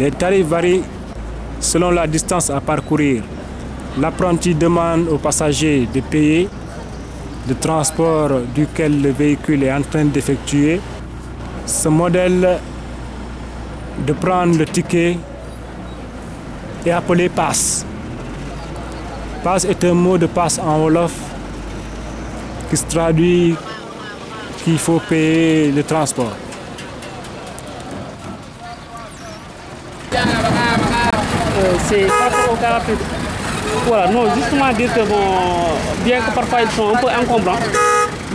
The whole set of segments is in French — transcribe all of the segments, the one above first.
Les tarifs varient selon la distance à parcourir. L'apprenti demande aux passagers de payer le transport duquel le véhicule est en train d'effectuer. Ce modèle de prendre le ticket est appelé Passe. Passe est un mot de passe en Wolof qui se traduit qu'il faut payer le transport. C'est par rapport au car rapide. Voilà, non, justement dire que bon, bien que parfois ils sont un peu encombrants,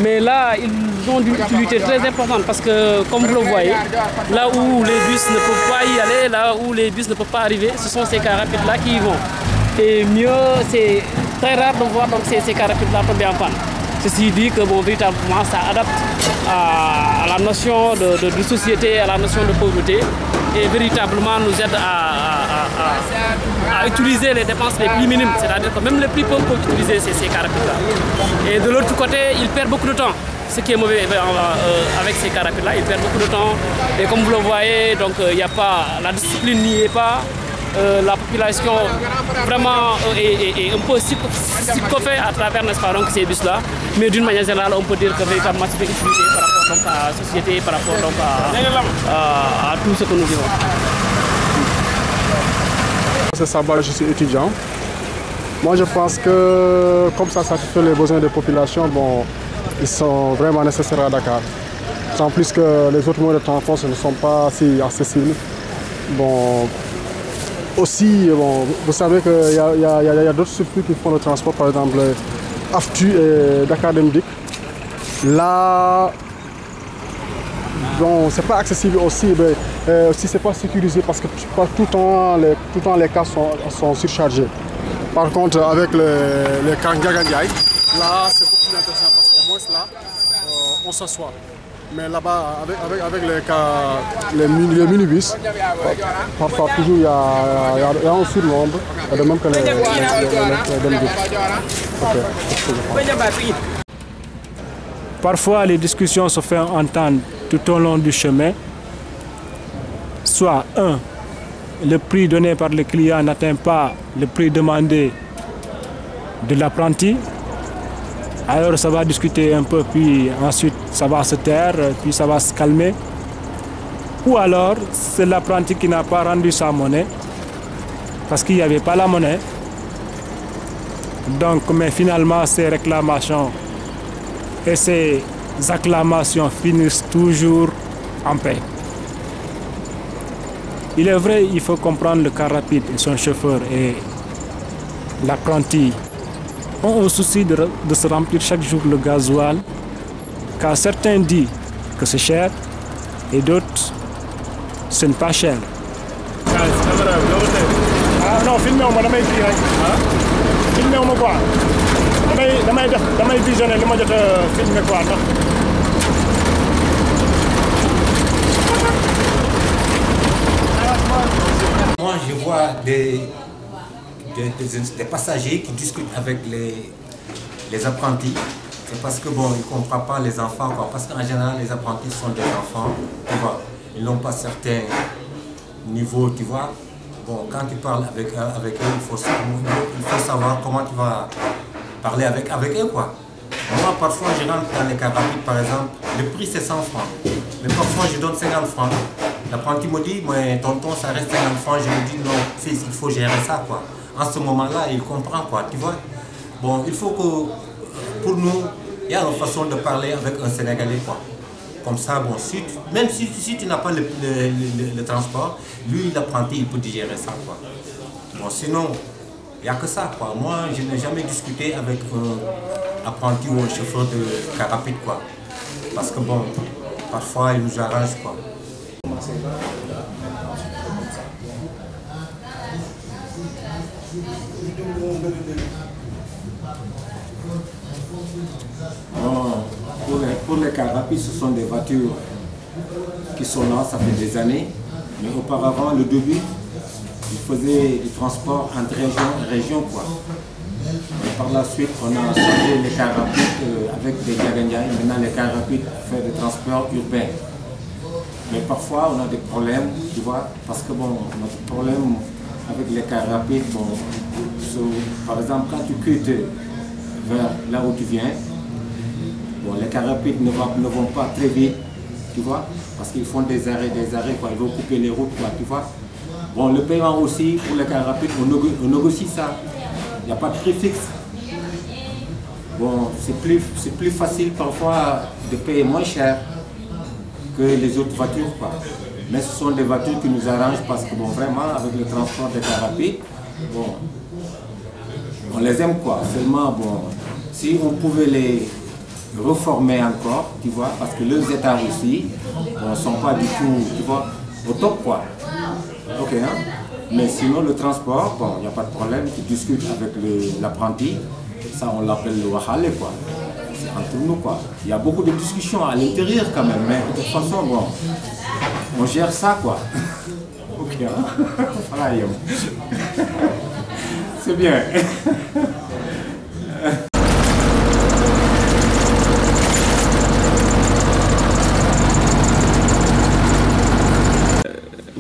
mais là ils ont une utilité très importante parce que comme vous le voyez, là où les bus ne peuvent pas y aller, là où les bus ne peuvent pas arriver, ce sont ces cars rapides là qui y vont. Et mieux, c'est très rare de voir donc ces cars rapides là tomber en panne. Ceci dit que bon, véritablement ça adapte à la notion de société, à la notion de pauvreté et véritablement nous aide à utiliser les dépenses les plus minimes, c'est-à-dire que même les plus pauvres peuvent utiliser ces car rapides-là. Et de l'autre côté, ils perdent beaucoup de temps, ce qui est mauvais avec ces car rapides-là, ils perdent beaucoup de temps. Et comme vous le voyez, donc, y a pas, la discipline n'y est pas, la population vraiment est un peu sycophée à travers donc, ces bus-là. Mais d'une manière générale, on peut dire que véritablement c'est utilisé par rapport donc, à la société, par rapport donc, à tout ce que nous vivons. Ce sabbat, je suis étudiant. Moi, je pense que comme ça satisfait les besoins des populations, bon, ils sont vraiment nécessaires à Dakar. Sans plus que les autres moyens de transport ne sont pas si accessibles. Bon, aussi, bon, vous savez qu'il y a d'autres circuits qui font le transport, par exemple Aftu et Dakar-Demdik. Là, bon, c'est pas accessible aussi, mais aussi c'est pas sécurisé parce que tout le temps les cas sont surchargés. Par contre, avec les cars Ndiagandiaï, là c'est beaucoup plus intéressant parce qu'au moins là, on s'assoit. Mais là-bas, avec les minibus, parfois toujours il y a un surnombre, de même que les Parfois, les discussions se font entendre tout au long du chemin, soit 1. Le prix donné par le client n'atteint pas le prix demandé de l'apprenti, alors ça va discuter un peu, puis ensuite ça va se taire, puis ça va se calmer. Ou alors, c'est l'apprenti qui n'a pas rendu sa monnaie, parce qu'il n'y avait pas la monnaie. Donc, mais finalement, ces réclamations et ces acclamations finissent toujours en paix. Il est vrai, il faut comprendre le car rapide et son chauffeur et l'apprenti ont un souci de se remplir chaque jour le gasoil, car certains disent que c'est cher et d'autres, ce n'est pas cher. Ah non, damay visionné li ma jot a filmé quoi ndax moi je vois des passagers qui discutent avec les apprentis. C'est parce que bon, ils ne comprennent pas les enfants quoi, parce qu'en général les apprentis sont des enfants, tu vois, ils n'ont pas certains niveaux, tu vois. Bon, quand tu parles avec eux, il faut savoir comment tu vas parler avec eux quoi. Moi parfois je rentre dans les car rapides par exemple, le prix c'est 100 francs. Mais parfois je donne 50 francs. L'apprenti me dit, mais tonton ça reste 50 francs, je lui dis non, fils il faut gérer ça quoi. En ce moment-là il comprend quoi, tu vois. Bon il faut que pour nous, il y a une façon de parler avec un Sénégalais quoi. Comme ça, bon, même si tu n'as pas le transport, lui l'apprenti il peut digérer ça quoi. Bon sinon, il n'y a que ça quoi. Moi, je n'ai jamais discuté avec un apprenti ou un chauffeur de car rapide quoi. Parce que bon, parfois ils nous arrangent quoi. Bon, pour les car rapides, ce sont des voitures qui sont là, ça fait des années. Mais auparavant, le début, ils faisaient du transport entre régions quoi. Et par la suite, on a changé les cars rapides avec des Ndiagandiaï. Maintenant, les cars rapides font du transport urbain. Mais parfois, on a des problèmes, tu vois, parce que bon, notre problème avec les cars rapides, bon, par exemple, quand tu quittes vers là où tu viens, bon, les cars rapides ne vont pas très vite, tu vois, parce qu'ils font des arrêts, quoi, ils vont couper les routes, quoi, tu vois. Bon, le paiement aussi, pour les cars rapides, on négocie ça. Il n'y a pas de prix fixe. Bon, c'est plus facile parfois de payer moins cher que les autres voitures, quoi. Mais ce sont des voitures qui nous arrangent parce que, bon, vraiment, avec le transport des cars rapides, bon, on les aime, quoi. Seulement, bon, si on pouvait les reformer encore, tu vois, parce que leurs états aussi, bon, ne sont pas du tout, tu vois, au top, quoi. Ok, hein? Mais sinon, le transport, bon, il n'y a pas de problème. Tu discutes avec l'apprenti. Ça, on l'appelle le wahale, quoi. C'est entre nous, quoi. Il y a beaucoup de discussions à l'intérieur, quand même. Mais de toute façon, bon, on gère ça, quoi. Ok, hein? Voilà, yo. C'est bien.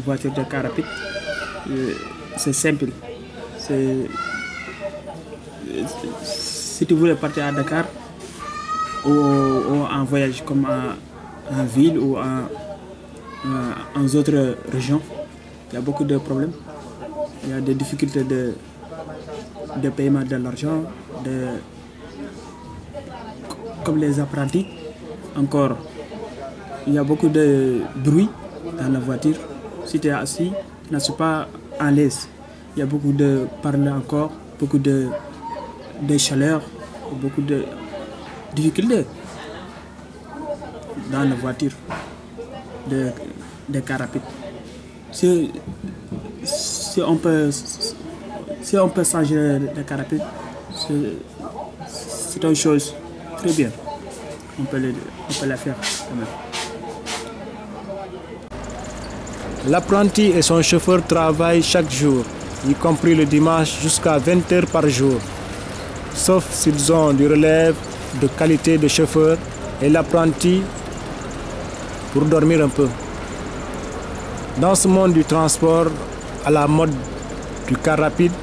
Voiture de car rapide, c'est simple. Si tu voulais partir à Dakar ou en voyage comme en ville ou en autres régions, il y a beaucoup de problèmes. Il y a des difficultés de paiement de l'argent, comme les apprentis. Encore, il y a beaucoup de bruit dans la voiture. Si tu es assis, tu n'as pas à l'aise. Il y a beaucoup de parler encore, beaucoup de chaleur, beaucoup de difficultés dans la voiture de car rapide. Si on peut changer de car rapide, c'est une chose très bien. On peut la faire quand même. L'apprenti et son chauffeur travaillent chaque jour, y compris le dimanche, jusqu'à 20 heures par jour. Sauf s'ils ont du relève de qualité de chauffeur et l'apprenti pour dormir un peu. Dans ce monde du transport à la mode du car rapide,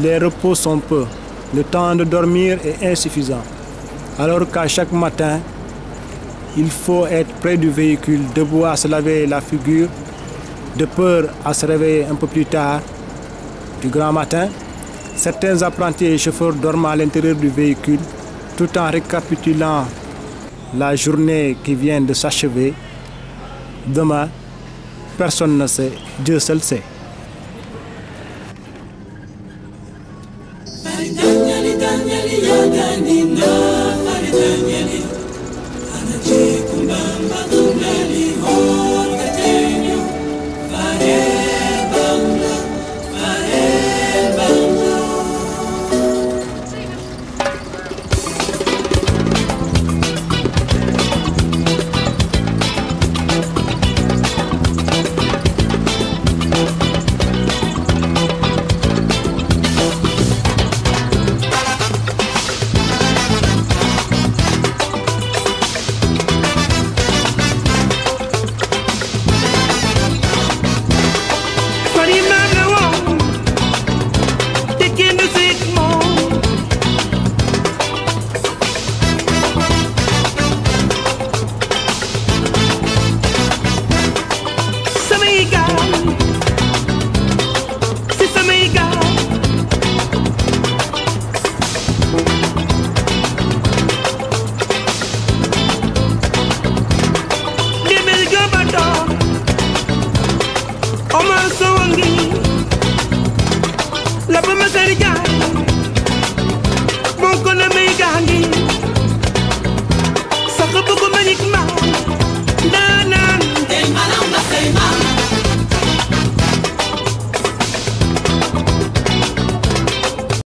les repos sont peu. Le temps de dormir est insuffisant. Alors qu'à chaque matin, il faut être près du véhicule, debout à se laver la figure, de peur à se réveiller un peu plus tard du grand matin, certains apprentis et chauffeurs dorment à l'intérieur du véhicule tout en récapitulant la journée qui vient de s'achever. Demain, personne ne sait, Dieu seul sait. La pomme de la gare, mon connard.